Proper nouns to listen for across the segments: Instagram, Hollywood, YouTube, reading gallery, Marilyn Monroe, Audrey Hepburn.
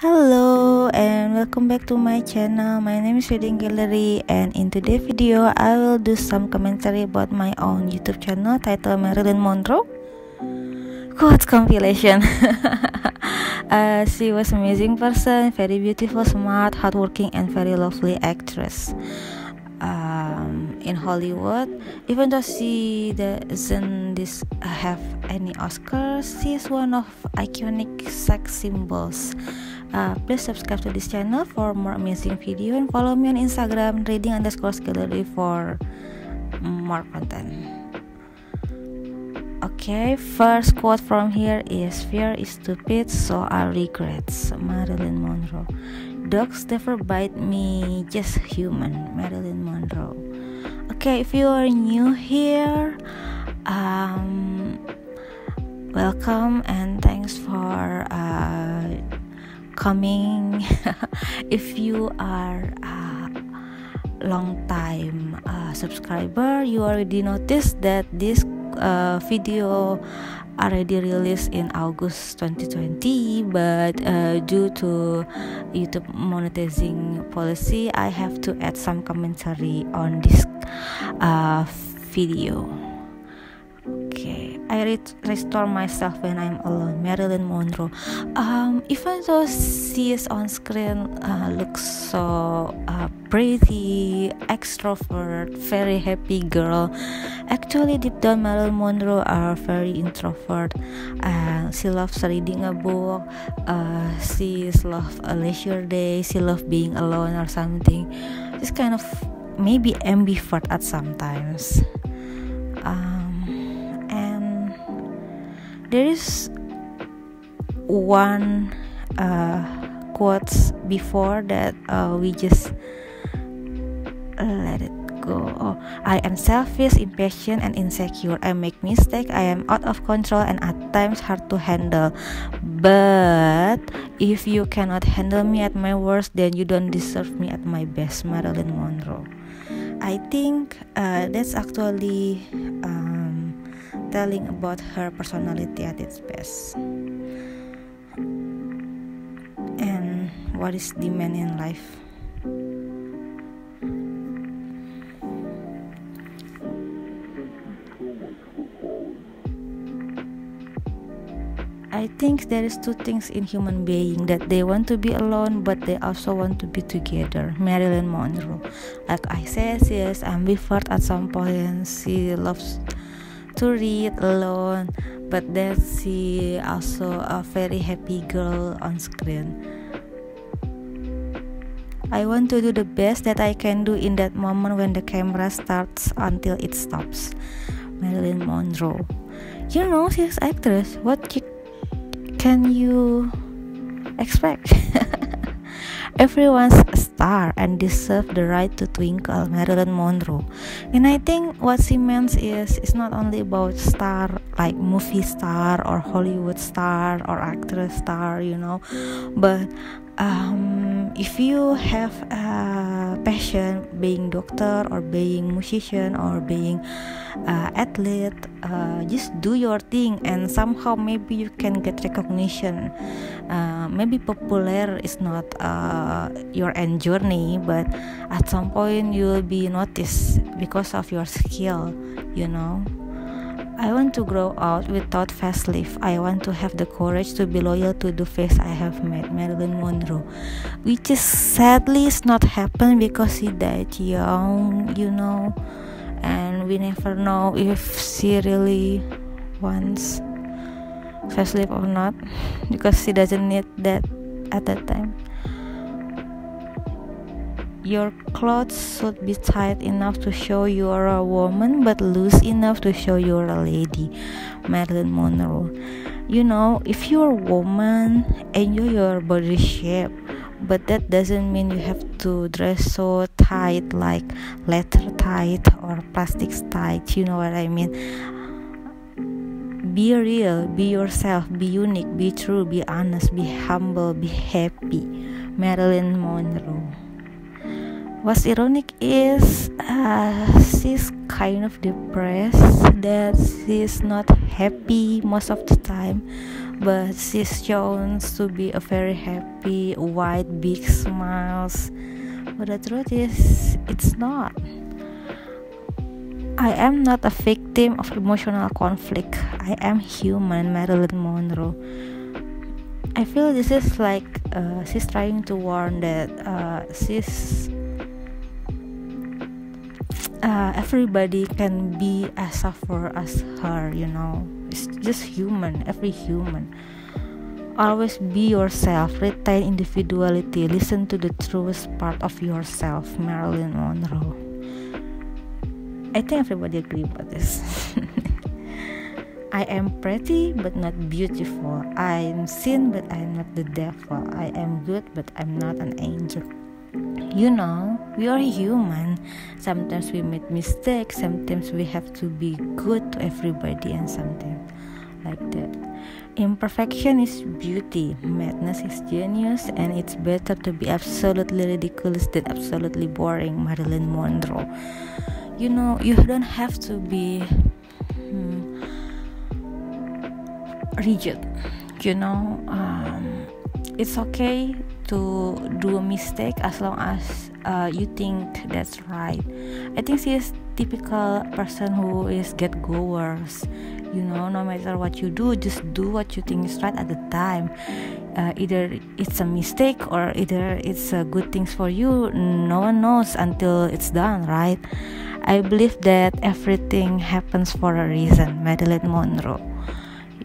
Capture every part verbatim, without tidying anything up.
Hello and welcome back to my channel. My name is Reading Gallery, and in today's video I will do some commentary about my own YouTube channel titled Marilyn Monroe Quotes Compilation. uh, She was an amazing person, very beautiful, smart, hardworking, and very lovely actress um, in Hollywood. Even though she doesn't have any Oscars, she is one of iconic sex symbols. Uh, please subscribe to this channel for more amazing video, and follow me on Instagram reading underscore gallery for more content. Okay, first quote from here is "Fear is stupid, so are regrets." Marilyn Monroe. "Dogs never bite me, just human." Marilyn Monroe. Okay, if you are new here, um, welcome and thanks for uh, coming. If you are a long time uh, subscriber, you already noticed that this uh, video already released in August twenty twenty, but uh, due to YouTube monetizing policy, I have to add some commentary on this uh, video. Okay, I re restore myself when I'm alone. Marilyn Monroe. Um, even though she is on screen, uh, looks so uh, pretty, extrovert, very happy girl. Actually, deep down, Marilyn Monroe are very introvert. Uh, she loves reading a book. Uh, she loves a leisure day. She loves being alone or something. She's kind of maybe ambivert at sometimes. Um, There is one uh, quotes before that uh, we just let it go. Oh, I am selfish, impatient, and insecure. I make mistakes. I am out of control and at times hard to handle. But if you cannot handle me at my worst, then you don't deserve me at my best. Marilyn Monroe. I think uh, that's actually Uh, telling about her personality at its best. And what is demand in life? I think there is two things in human being, that they want to be alone, but they also want to be together. Marilyn Monroe. Like I said, she is ambivert at some point. She loves to read alone, but then she also a very happy girl on screen. I want to do the best that I can do in that moment when the camera starts until it stops. Marilyn Monroe. You know, she's actress. What you, can you expect? Everyone's a star and deserve the right to twinkle. Marilyn Monroe. And I think what she means is, it's not only about star, like movie star or Hollywood star or actress star, you know, but um, if you have a passion, being doctor or being musician or being uh, athlete, uh, just do your thing, and somehow maybe you can get recognition. Uh, maybe popular is not uh, your end journey, but at some point you will be noticed because of your skill, you know. I want to grow out without facelift. I want to have the courage to be loyal to the face I have made. Marilyn Monroe. Which is sadly is not happened because she died young, you know, and we never know if she really wants facelift or not, because she doesn't need that at that time. Your clothes should be tight enough to show you are a woman, but loose enough to show you are a lady. Marilyn Monroe. You know, if you're a woman, enjoy your body shape, but that doesn't mean you have to dress so tight, like leather tight or plastic tight. You know what I mean? Be real, be yourself, be unique, be true, be honest, be humble, be happy. Marilyn Monroe. What's ironic is uh, she's kind of depressed, that she's not happy most of the time, but she's shown to be a very happy, wide, big smiles. But the truth is, it's not. I am not a victim of emotional conflict. I am human, Marilyn Monroe. I feel this is like uh, she's trying to warn that uh, she's uh, everybody can be as suffer as her, you know. It's just human, every human. Always be yourself, retain individuality, listen to the truest part of yourself, Marilyn Monroe. I think everybody agree about this. I am pretty but not beautiful. I am sin but I am not the devil. I am good but I'm not an angel. You know, we are human. Sometimes we make mistakes, sometimes we have to be good to everybody and something like that. Imperfection is beauty, madness is genius, and it's better to be absolutely ridiculous than absolutely boring, Marilyn Monroe. You know, you don't have to be hmm, rigid, you know. Um, it's okay to do a mistake as long as uh, you think that's right. I think she is typical person who is get-goers. You know, no matter what you do, just do what you think is right at the time. Uh, either it's a mistake or either it's a good things for you. No one knows until it's done, right? I believe that everything happens for a reason, Marilyn Monroe.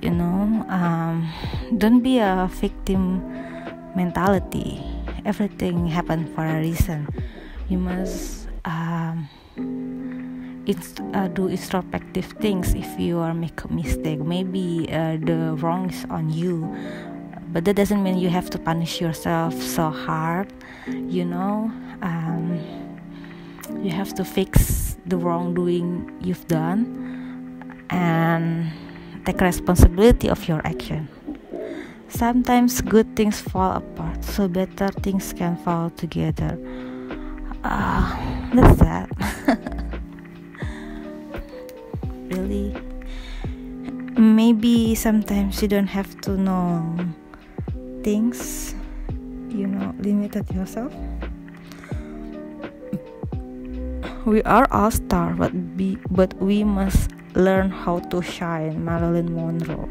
You know, um, don't be a victim mentality. Everything happens for a reason. You must... Um, It's uh, do introspective things. If you are make a mistake, maybe uh, the wrong is on you, but that doesn't mean you have to punish yourself so hard. You know, um, you have to fix the wrongdoing you've done and take responsibility of your action. Sometimes good things fall apart, so better things can fall together. Uh, that's that. Really, maybe sometimes you don't have to know things, you know, limited yourself. We are all stars, but be but we must learn how to shine, Marilyn Monroe.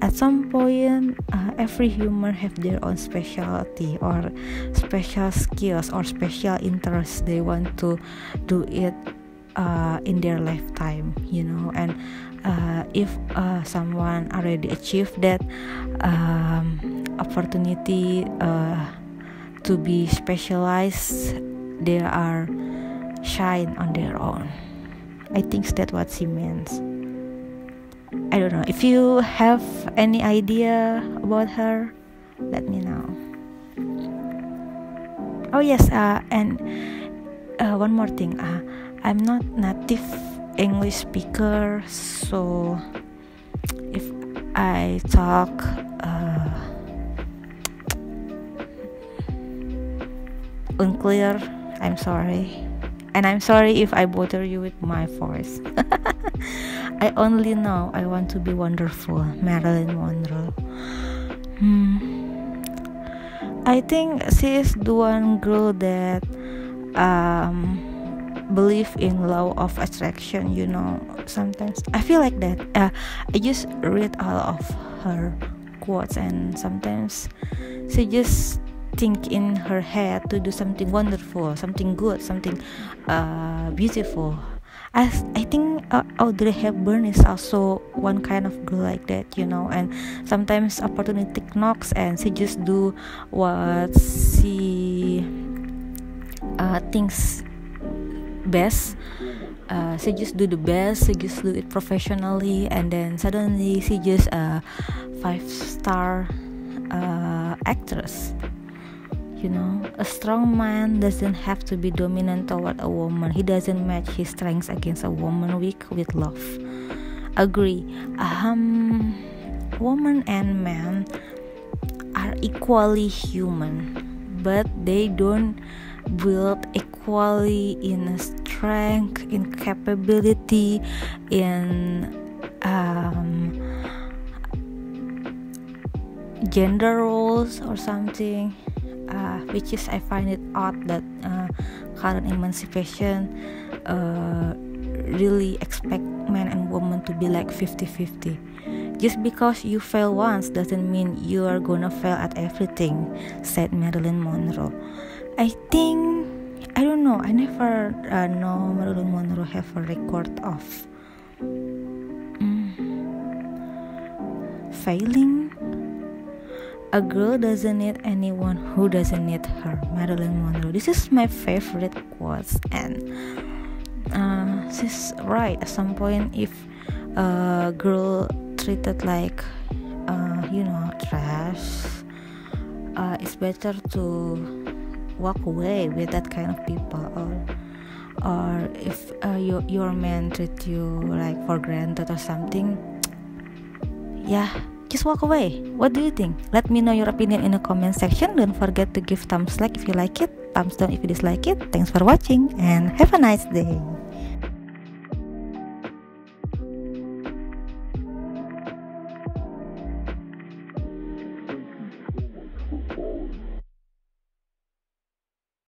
At some point, uh, every human have their own specialty or special skills or special interests they want to do it Uh, in their lifetime, you know. And uh, if uh, someone already achieved that um, opportunity uh, to be specialized, they are shine on their own. I think that's what she means. I don't know. If you have any idea about her, let me know. Oh yes, uh, and uh, one more thing. Uh, I'm not native English speaker, so if I talk uh, unclear, I'm sorry. And I'm sorry if I bother you with my voice. I only know I want to be wonderful, Marilyn Monroe. Hmm. I think she is the one girl that um. believe in law of attraction, you know. Sometimes I feel like that. uh, I just read all of her quotes, and sometimes she just think in her head to do something wonderful, something good, something uh, beautiful. As I think uh, Audrey Hepburn is also one kind of girl like that, you know. And sometimes opportunity knocks and she just do what she uh, thinks best. Uh, she just do the best. She just do it professionally, and then suddenly she just a five-star uh, actress. You know, a strong man doesn't have to be dominant toward a woman. He doesn't match his strengths against a woman weak with love. Agree. Um, woman and man are equally human, but they don't build equally in strength, in capability, in um, gender roles or something, uh, which is I find it odd that uh, current emancipation uh, really expect men and women to be like fifty-fifty. Just because you fail once doesn't mean you are gonna fail at everything, said Marilyn Monroe. I think, I don't know, I never uh, know Marilyn Monroe have a record of mm, failing. A girl doesn't need anyone who doesn't need her, Marilyn Monroe. This is my favorite quotes, and uh, she's right at some point. If a girl treated like uh, you know, trash, uh, it's better to walk away with that kind of people, or or if uh, your your man treat you like for granted or something, yeah, just walk away. What do you think? Let me know your opinion in the comment section. Don't forget to give thumbs like if you like it, thumbs down if you dislike it. Thanks for watching and have a nice day.